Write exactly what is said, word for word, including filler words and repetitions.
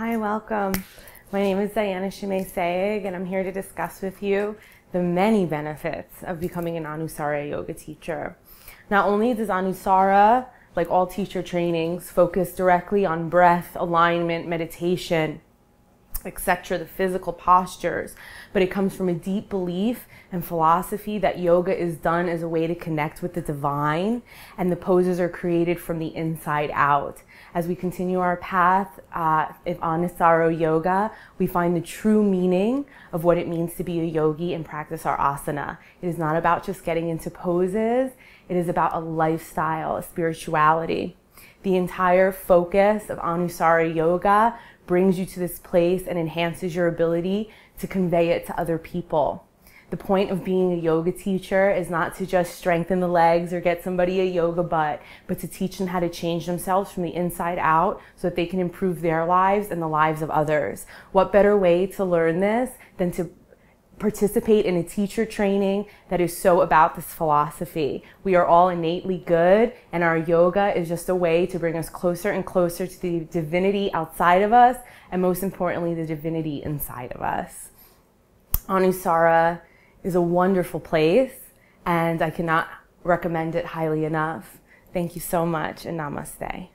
Hi, welcome. My name is Diana Scime-Sayegh, and I'm here to discuss with you the many benefits of becoming an Anusara yoga teacher. Not only does Anusara, like all teacher trainings, focus directly on breath, alignment, meditation, et cetera, the physical postures, but it comes from a deep belief and philosophy that yoga is done as a way to connect with the divine, and the poses are created from the inside out. As we continue our path uh, of Anusara yoga, we find the true meaning of what it means to be a yogi and practice our asana. It is not about just getting into poses, it is about a lifestyle, a spirituality. The entire focus of Anusara yoga brings you to this place and enhances your ability to convey it to other people. The point of being a yoga teacher is not to just strengthen the legs or get somebody a yoga butt, but to teach them how to change themselves from the inside out so that they can improve their lives and the lives of others. What better way to learn this than to participate in a teacher training that is so about this philosophy? We are all innately good, and our yoga is just a way to bring us closer and closer to the divinity outside of us, and most importantly, the divinity inside of us. Anusara is a wonderful place, and I cannot recommend it highly enough. Thank you so much, and namaste.